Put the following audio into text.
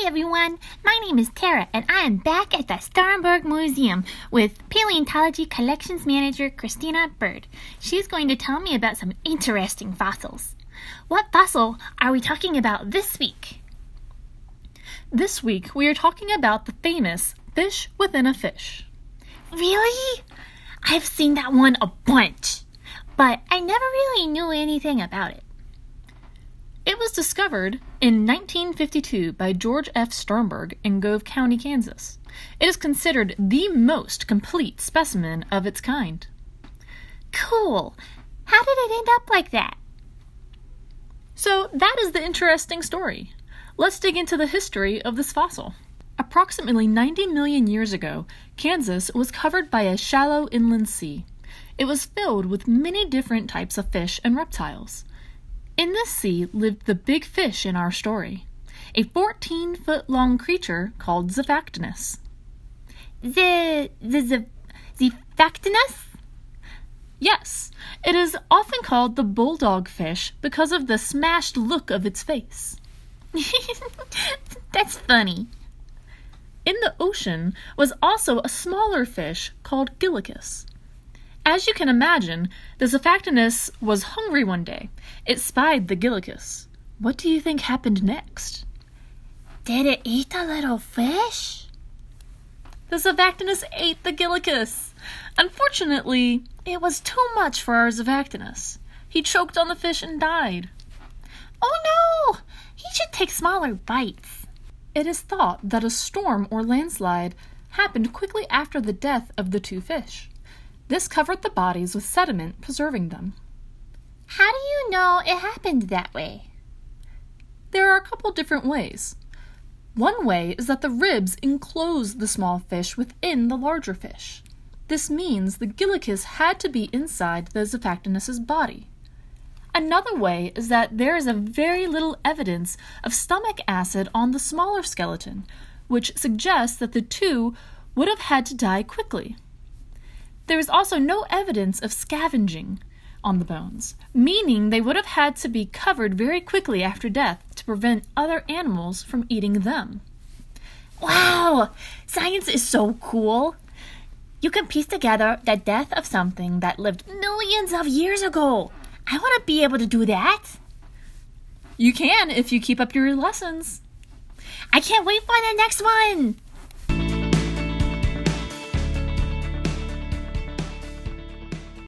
Hey everyone, my name is Tara and I am back at the Sternberg Museum with Paleontology Collections Manager Christina Bird. She's going to tell me about some interesting fossils. What fossil are we talking about this week? This week we are talking about the famous fish within a fish. Really? I've seen that one a bunch, but I never really knew anything about it. It was discovered in 1952 by George F. Sternberg in Gove County, Kansas. It is considered the most complete specimen of its kind. Cool! How did it end up like that? So that is the interesting story. Let's dig into the history of this fossil. Approximately 90 million years ago, Kansas was covered by a shallow inland sea. It was filled with many different types of fish and reptiles. In this sea lived the big fish in our story, a 14-foot-long creature called Xiphactinus. Xiphactinus? Yes, it is often called the bulldog fish because of the smashed look of its face. That's funny. In the ocean was also a smaller fish called Gillicus. As you can imagine, the Xiphactinus was hungry one day. It spied the Gillicus. What do you think happened next? Did it eat the little fish? The Xiphactinus ate the Gillicus. Unfortunately, it was too much for our Xiphactinus. He choked on the fish and died. Oh no! He should take smaller bites. It is thought that a storm or landslide happened quickly after the death of the two fish. This covered the bodies with sediment, preserving them. How do you know it happened that way? There are a couple different ways. One way is that the ribs enclose the small fish within the larger fish. This means the Gillicus had to be inside the Xiphactinus's body. Another way is that there is a very little evidence of stomach acid on the smaller skeleton, which suggests that the two would have had to die quickly. There is also no evidence of scavenging on the bones, meaning they would have had to be covered very quickly after death to prevent other animals from eating them. Wow! Science is so cool! You can piece together the death of something that lived millions of years ago! I want to be able to do that! You can if you keep up your lessons! I can't wait for the next one!